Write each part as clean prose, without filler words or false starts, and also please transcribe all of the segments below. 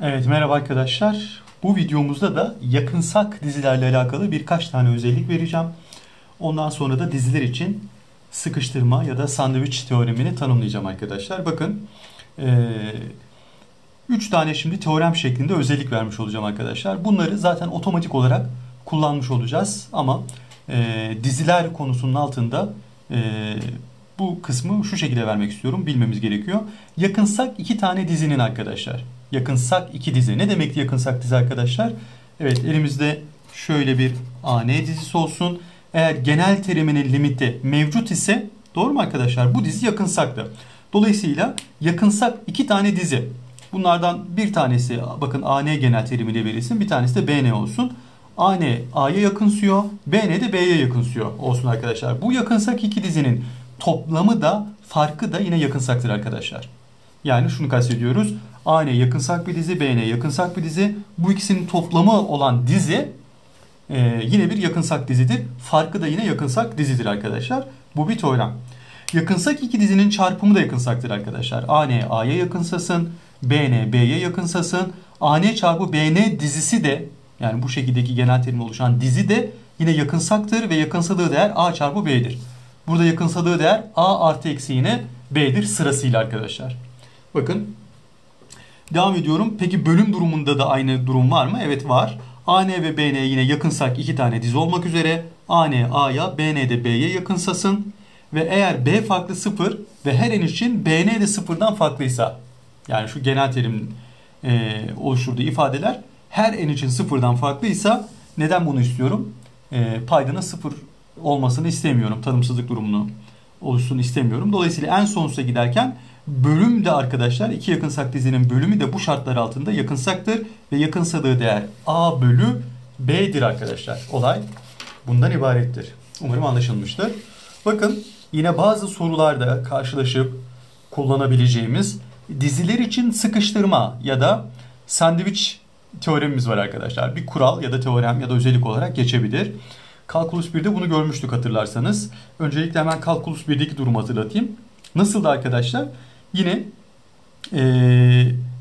Evet, merhaba arkadaşlar. Bu videomuzda da yakınsak dizilerle alakalı birkaç tane özellik vereceğim. Ondan sonra da diziler için sıkıştırma ya da sandviç teoremini tanımlayacağım arkadaşlar. Bakın, 3 tane şimdi teorem şeklinde özellik vermiş olacağım arkadaşlar. Bunları zaten otomatik olarak kullanmış olacağız ama diziler konusunun altında bu kısmı şu şekilde vermek istiyorum. Bilmemiz gerekiyor. Yakınsak 2 tane dizinin arkadaşlar. Yakınsak 2 dizi. Ne demekti yakınsak dizi arkadaşlar? Evet, elimizde şöyle bir AN dizisi olsun. Eğer genel teriminin limiti mevcut ise, doğru mu arkadaşlar? Bu dizi yakınsaktı. Dolayısıyla yakınsak 2 tane dizi. Bunlardan bir tanesi bakın AN genel terimiyle verilsin. Bir tanesi de BN olsun. AN A'ya yakınsıyor. BN de B'ye yakınsıyor olsun arkadaşlar. Bu yakınsak 2 dizinin toplamı da farkı da yine yakınsaktır arkadaşlar. Yani şunu kastediyoruz. AN yakınsak bir dizi, BN yakınsak bir dizi. Bu ikisinin toplamı olan dizi yine bir yakınsak dizidir. Farkı da yine yakınsak dizidir arkadaşlar. Bu bir teorem. Yakınsak 2 dizinin çarpımı da yakınsaktır arkadaşlar. AN A'ya yakınsasın, BN B'ye yakınsasın. AN çarpı BN dizisi de, yani bu şekildeki genel terimle oluşan dizi de yine yakınsaktır ve yakınsadığı değer A çarpı B'dir. Burada yakınsadığı değer A artı eksi yine B'dir sırasıyla arkadaşlar. Bakın. Devam ediyorum. Peki bölüm durumunda da aynı durum var mı? Evet, var. AN ve BN yine yakınsak 2 tane dizi olmak üzere. AN A'ya, BN de B'ye yakınsasın. Ve eğer B farklı 0 ve her n için BN de 0'dan farklıysa, yani şu genel terim oluşturduğu ifadeler her n için 0'dan farklıysa, neden bunu istiyorum? Paydanın 0 olmasını istemiyorum. Tanımsızlık durumunu oluşsun istemiyorum. Dolayısıyla en sonsuza giderken bölüm de arkadaşlar, 2 yakınsak dizinin bölümü de bu şartlar altında yakınsaktır ve yakınsadığı değer A bölü B'dir arkadaşlar. Olay bundan ibarettir. Umarım anlaşılmıştır. Bakın, yine bazı sorularda karşılaşıp kullanabileceğimiz diziler için sıkıştırma ya da sandviç teoremimiz var arkadaşlar. Bir kural ya da teorem ya da özellik olarak geçebilir. Kalkulus 1'de bunu görmüştük hatırlarsanız. Öncelikle hemen Kalkulus 1'deki durumu hatırlatayım. Nasıldı arkadaşlar? Yine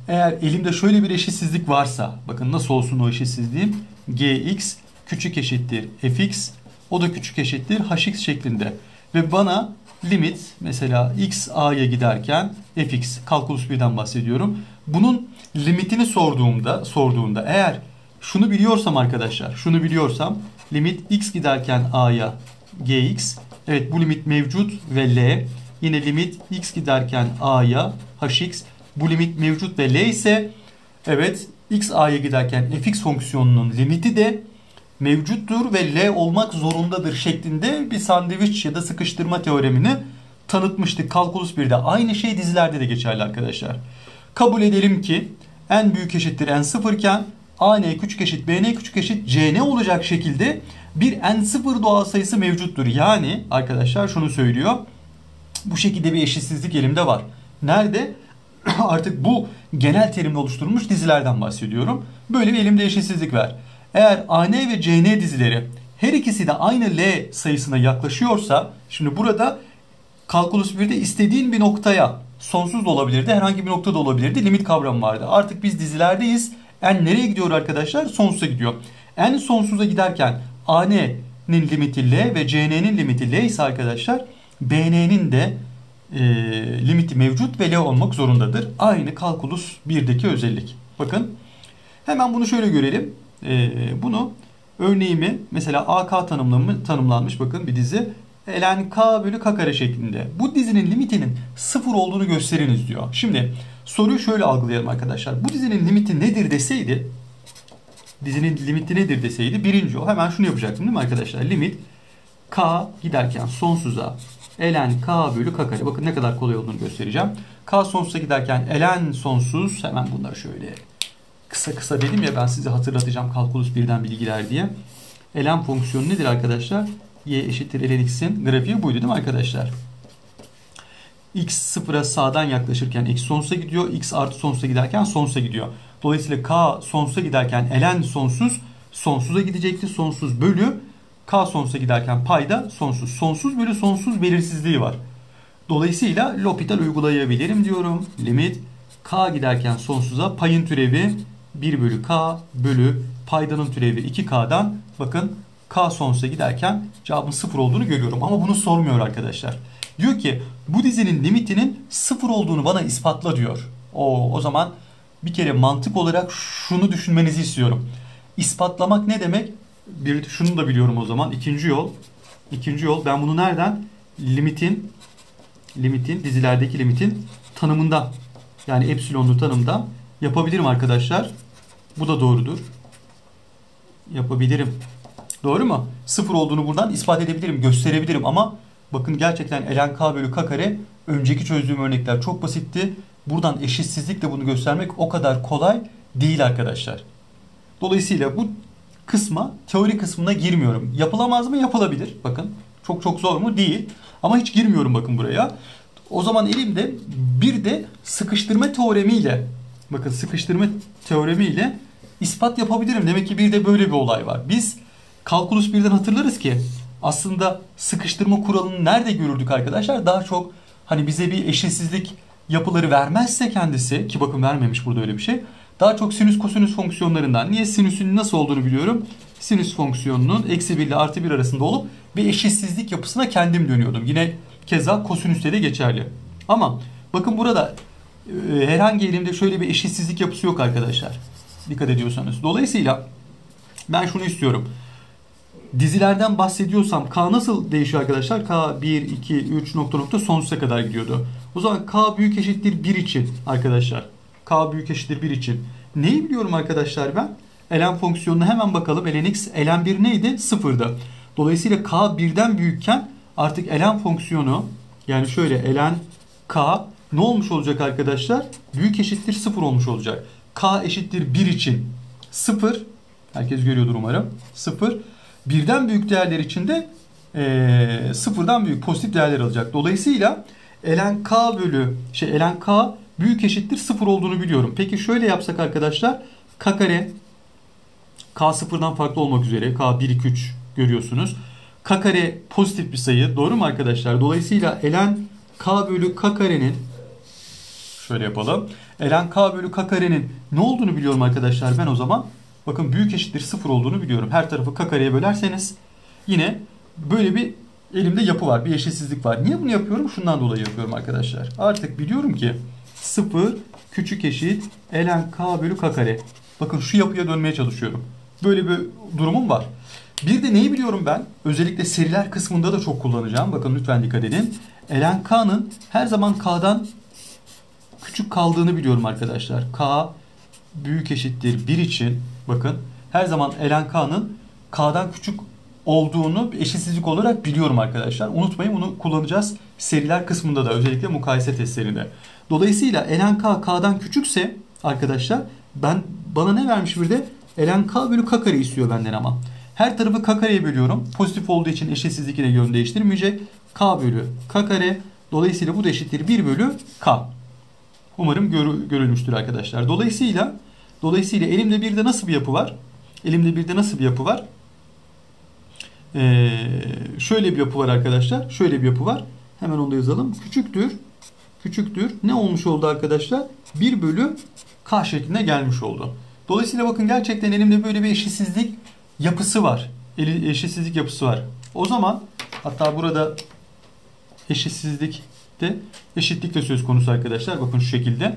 eğer elimde şöyle bir eşitsizlik varsa, bakın nasıl olsun o eşitsizliğim? Gx küçük eşittir fx, o da küçük eşittir hx şeklinde. Ve bana limit mesela x a'ya giderken fx, Kalkulus 1'den bahsediyorum. Bunun limitini sorduğunda eğer şunu biliyorsam arkadaşlar, şunu biliyorsam limit x giderken a'ya gx, evet bu limit mevcut ve l. Yine limit x giderken a'ya hx, bu limit mevcut ve l ise, evet x a'ya giderken fx fonksiyonunun limiti de mevcuttur ve l olmak zorundadır şeklinde bir sandviç ya da sıkıştırma teoremini tanıtmıştık Kalkulus 1'de. Aynı şey dizilerde de geçerli arkadaşlar. Kabul edelim ki n büyük eşittir n0 iken an küçük eşit bn küçük eşit cn olacak şekilde bir n0 doğal sayısı mevcuttur. Yani arkadaşlar şunu söylüyor. Bu şekilde bir eşitsizlik elimde var. Nerede? Artık bu genel terimle oluşturulmuş dizilerden bahsediyorum. Böyle bir elimde eşitsizlik var. Eğer AN ve CN dizileri her ikisi de aynı L sayısına yaklaşıyorsa, şimdi burada Kalkulus 1'de istediğin bir noktaya, sonsuz da olabilirdi, herhangi bir noktada olabilirdi, limit kavramı vardı. Artık biz dizilerdeyiz. N nereye gidiyor arkadaşlar? Sonsuza gidiyor. N sonsuza giderken AN'nin limiti L ve CN'nin limiti L ise arkadaşlar, BN'nin de limiti mevcut ve L olmak zorundadır. Aynı Kalkulus 1'deki özellik. Bakın hemen bunu şöyle görelim. Bunu örneğimi mesela AK tanımlanmış bakın bir dizi. Ln K bölü K kare şeklinde. Bu dizinin limitinin 0 olduğunu gösteriniz diyor. Şimdi soruyu şöyle algılayalım arkadaşlar. Bu dizinin limiti nedir deseydi, birinci o. Hemen şunu yapacaktım değil mi arkadaşlar? Limit K giderken sonsuza ln K bölü K kare. Bakın ne kadar kolay olduğunu göstereceğim. K sonsuza giderken ln sonsuz. Hemen bunları şöyle kısa kısa dedim ya, ben size hatırlatacağım Kalkulus 1'den bilgiler diye. Ln fonksiyonu nedir arkadaşlar? Y eşittir ln x'in grafiği buydu değil mi arkadaşlar? X sıfıra sağdan yaklaşırken x sonsuza gidiyor. X artı sonsuza giderken sonsuza gidiyor. Dolayısıyla K sonsuza giderken ln sonsuz sonsuza gidecekti. Sonsuz bölü K sonsuza giderken payda sonsuz. Sonsuz bölü sonsuz belirsizliği var. Dolayısıyla L'Hopital uygulayabilirim diyorum. Limit K giderken sonsuza payın türevi 1 bölü K bölü paydanın türevi 2K'dan bakın K sonsuza giderken cevabın 0 olduğunu görüyorum. Ama bunu sormuyor arkadaşlar. Diyor ki bu dizinin limitinin 0 olduğunu bana ispatla diyor. O zaman bir kere mantık olarak şunu düşünmenizi istiyorum. İspatlamak ne demek? Şunu da biliyorum o zaman. İkinci yol. Ben bunu nereden? Limitin dizilerdeki limitin tanımında, yani epsilonlu tanımda yapabilirim arkadaşlar. Bu da doğrudur. Yapabilirim. Doğru mu? 0 olduğunu buradan ispat edebilirim, gösterebilirim ama bakın gerçekten ln k bölü k kare, önceki çözdüğüm örnekler çok basitti. Buradan eşitsizlikle bunu göstermek o kadar kolay değil arkadaşlar. Dolayısıyla bu kısma, teori kısmına girmiyorum. Yapılamaz mı? Yapılabilir. Bakın çok zor mu? Değil. Ama hiç girmiyorum bakın buraya. O zaman elimde bir de sıkıştırma teoremiyle, bakın sıkıştırma teoremiyle ispat yapabilirim. Demek ki bir de böyle bir olay var. Biz Kalkulus 1'den hatırlarız ki aslında sıkıştırma kuralını nerede görürdük arkadaşlar? Daha çok hani bize bir eşitsizlik yapıları vermezse kendisi, ki bakın vermemiş burada öyle bir şey. Daha çok sinüs kosinüs fonksiyonlarından. Niye? Sinüsün nasıl olduğunu biliyorum. Sinüs fonksiyonunun -1 ile +1 arasında olup bir eşitsizlik yapısına kendim dönüyordum. Yine keza kosinüste de geçerli. Ama bakın burada herhangi elimde şöyle bir eşitsizlik yapısı yok arkadaşlar. Dikkat ediyorsanız. Dolayısıyla ben şunu istiyorum. Dizilerden bahsediyorsam K nasıl değişiyor arkadaşlar? K 1, 2, 3 ... sonsuza kadar gidiyordu. O zaman K büyük eşittir 1 için arkadaşlar. K büyük eşittir 1 için. Neyi biliyorum arkadaşlar ben? Ln fonksiyonuna hemen bakalım. Ln x, ln 1 neydi? 0'dı. Dolayısıyla K 1'den büyükken artık ln fonksiyonu, yani şöyle ln K ne olmuş olacak arkadaşlar? Büyük eşittir 0 olmuş olacak. K eşittir 1 için 0. Herkes görüyordur umarım. 0. Birden büyük değerler için de sıfırdan büyük pozitif değerler alacak. Dolayısıyla ln k bölü ln k büyük eşittir 0 olduğunu biliyorum. Peki şöyle yapsak arkadaşlar, k kare, k sıfırdan farklı olmak üzere k 1 2 3 görüyorsunuz. K kare pozitif bir sayı, doğru mu arkadaşlar? Dolayısıyla ln k bölü k karenin, şöyle yapalım. Ln k bölü k karenin ne olduğunu biliyorum arkadaşlar ben o zaman. Bakın büyük eşittir 0 olduğunu biliyorum. Her tarafı k kareye bölerseniz yine böyle bir elimde yapı var. Bir eşitsizlik var. Niye bunu yapıyorum? Şundan dolayı yapıyorum arkadaşlar. Artık biliyorum ki 0 küçük eşit ln k bölü k kare. Bakın şu yapıya dönmeye çalışıyorum. Böyle bir durumum var. Bir de neyi biliyorum ben? Özellikle seriler kısmında da çok kullanacağım. Bakın lütfen dikkat edin. Ln k'nın her zaman k'dan küçük kaldığını biliyorum arkadaşlar. K büyük eşittir 1 için bakın her zaman ln k'nın k'dan küçük olduğunu eşitsizlik olarak biliyorum arkadaşlar. Unutmayın, bunu kullanacağız seriler kısmında da, özellikle mukayese testlerinde. Dolayısıyla ln k k'dan küçükse arkadaşlar bana ne vermiş bir de? Ln k bölü k kare istiyor benden ama. Her tarafı k kareye bölüyorum. Pozitif olduğu için eşitsizlik ile yön değiştirmeyecek. K bölü k kare. Dolayısıyla bu da eşittir 1 bölü k. Umarım görülmüştür arkadaşlar. Dolayısıyla elimde bir de nasıl bir yapı var? Şöyle bir yapı var arkadaşlar. Şöyle bir yapı var. Hemen onu da yazalım. Küçüktür. Ne olmuş oldu arkadaşlar? 1 bölü k şeklinde gelmiş oldu. Dolayısıyla bakın gerçekten elimde böyle bir eşitsizlik yapısı var. O zaman hatta burada eşitlik de söz konusu arkadaşlar. Bakın şu şekilde.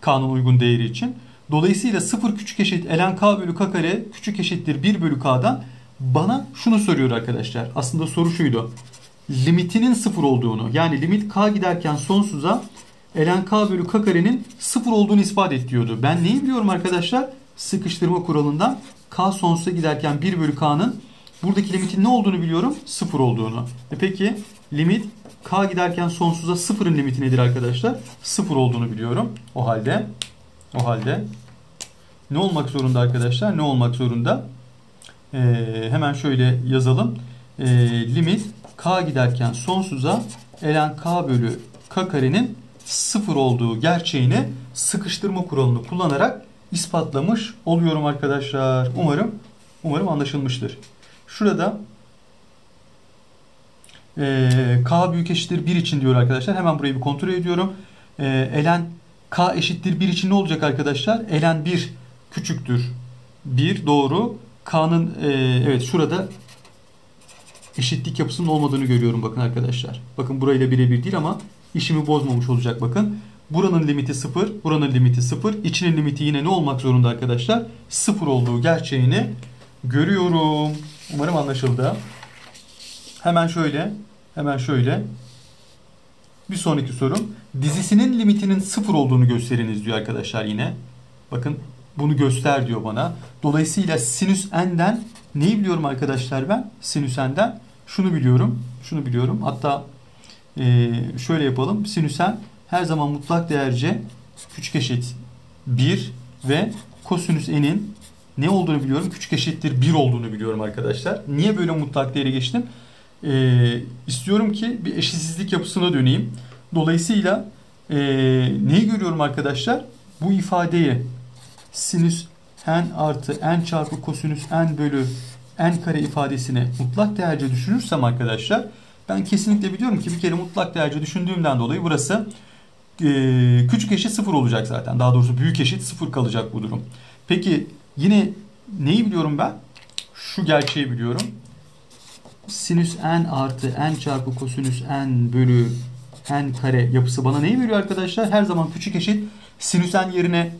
K'nın uygun değeri için. Dolayısıyla 0 küçük eşit ln k bölü k kare küçük eşittir 1 bölü k'dan bana şunu soruyor arkadaşlar. Aslında soru şuydu. Limitinin 0 olduğunu, yani limit k giderken sonsuza ln k bölü k karenin 0 olduğunu ispat et diyordu. Ben neyi biliyorum arkadaşlar? Sıkıştırma kuralından k sonsuza giderken 1 bölü k'nın buradaki limitin ne olduğunu biliyorum. 0 olduğunu. Peki limit k giderken sonsuza 0'ın limiti nedir arkadaşlar? 0 olduğunu biliyorum. O halde ne olmak zorunda arkadaşlar? Hemen şöyle yazalım. Limit k giderken sonsuza ln k bölü k karenin 0 olduğu gerçeğini sıkıştırma kuralını kullanarak ispatlamış oluyorum arkadaşlar. Umarım anlaşılmıştır. Şurada k büyük eşittir 1 için diyor arkadaşlar. Hemen burayı bir kontrol ediyorum. Ln K eşittir 1 için ne olacak arkadaşlar? Ln 1 küçüktür 1, doğru. K'nın evet şurada eşitlik yapısının olmadığını görüyorum bakın arkadaşlar. Bakın burayla birebir değil ama işimi bozmamış olacak bakın. Buranın limiti 0, buranın limiti 0. İçinin limiti yine ne olmak zorunda arkadaşlar? 0 olduğu gerçeğini görüyorum. Umarım anlaşıldı. Hemen şöyle. Bir sonraki sorum. Dizisinin limitinin 0 olduğunu gösteriniz diyor arkadaşlar yine. Bakın bunu göster diyor bana. Dolayısıyla sinüs n'den neyi biliyorum arkadaşlar ben? Sinüs n'den şunu biliyorum. Hatta şöyle yapalım. Sinüs n her zaman mutlak değerce küçük eşit 1 ve kosinüs n'in ne olduğunu biliyorum? Küçük eşittir 1 olduğunu biliyorum arkadaşlar. Niye böyle mutlak değere geçtim? İstiyorum ki bir eşitsizlik yapısına döneyim. Dolayısıyla neyi görüyorum arkadaşlar? Bu ifadeye sinüs n artı n çarpı kosinüs n bölü n kare ifadesini mutlak değerce düşünürsem arkadaşlar, ben kesinlikle biliyorum ki bir kere mutlak değerce düşündüğümden dolayı burası küçük eşit 0 olacak zaten. Daha doğrusu büyük eşit 0 kalacak bu durum. Peki yine neyi biliyorum ben? Şu gerçeği biliyorum. Sinüs n artı n çarpı kosinüs n bölü n kare yapısı bana neyi veriyor arkadaşlar? Her zaman küçük eşit sinüs n yerine,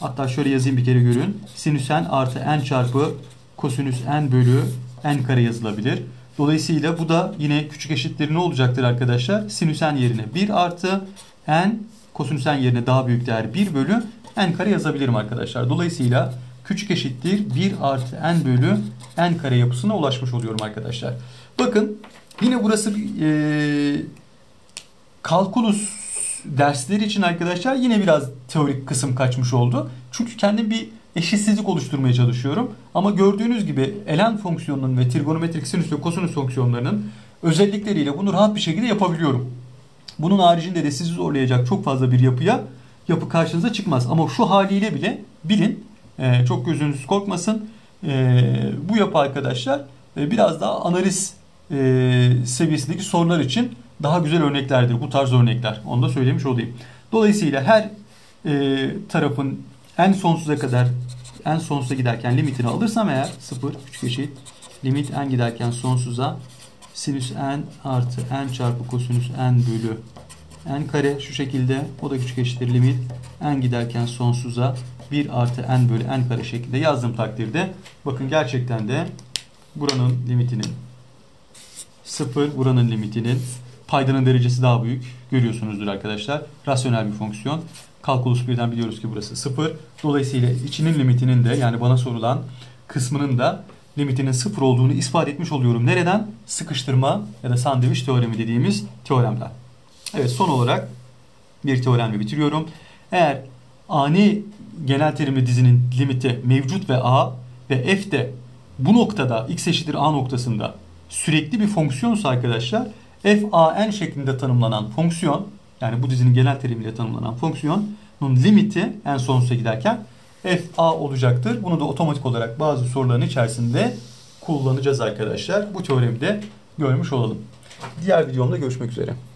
hatta şöyle yazayım bir kere görün. Sinüs n artı n çarpı kosinüs n bölü n kare yazılabilir. Dolayısıyla bu da yine küçük eşittir ne olacaktır arkadaşlar? Sinüs n yerine 1 artı n, kosinüs n yerine daha büyük değer 1 bölü n kare yazabilirim arkadaşlar. Dolayısıyla küçük eşittir 1 artı n bölü n kare yapısına ulaşmış oluyorum arkadaşlar. Bakın yine burası kalkulus dersleri için arkadaşlar yine biraz teorik kısım kaçmış oldu. Çünkü kendim bir eşitsizlik oluşturmaya çalışıyorum. Ama gördüğünüz gibi ln fonksiyonunun ve trigonometrik sinüs ve kosinüs fonksiyonlarının özellikleriyle bunu rahat bir şekilde yapabiliyorum. Bunun haricinde de sizi zorlayacak çok fazla bir yapı karşınıza çıkmaz. Ama şu haliyle bile bilin, çok gözünüz korkmasın. Bu yapı arkadaşlar biraz daha analiz seviyesindeki sorular için daha güzel örneklerdir. Bu tarz örnekler. Onu da söylemiş olayım. Dolayısıyla her tarafın en sonsuza giderken limitini alırsam eğer 0 küçük eşit limit n giderken sonsuza sinüs n artı n çarpı kosinüs n bölü n kare şu şekilde, o da küçük eşittir limit n giderken sonsuza 1 artı n bölü n kare şeklinde yazdığım takdirde bakın gerçekten de buranın limitinin 0, buranın limitinin paydanın derecesi daha büyük. Görüyorsunuzdur arkadaşlar. Rasyonel bir fonksiyon. Kalkulus 1'den biliyoruz ki burası 0. Dolayısıyla içinin limitinin de, yani bana sorulan kısmının da limitinin 0 olduğunu ispat etmiş oluyorum. Nereden? Sıkıştırma ya da sandviç teoremi dediğimiz teoremden. Evet, son olarak bir teoremle bitiriyorum. Eğer ani genel terimli dizinin limiti mevcut ve a ve f de bu noktada x eşittir a noktasında sürekli bir fonksiyonsa arkadaşlar, f a n şeklinde tanımlanan fonksiyon, yani bu dizinin genel terimiyle tanımlanan fonksiyonun limiti en sonsuza giderken f a olacaktır. Bunu da otomatik olarak bazı soruların içerisinde kullanacağız arkadaşlar. Bu teoremi de görmüş olalım. Diğer videomda görüşmek üzere.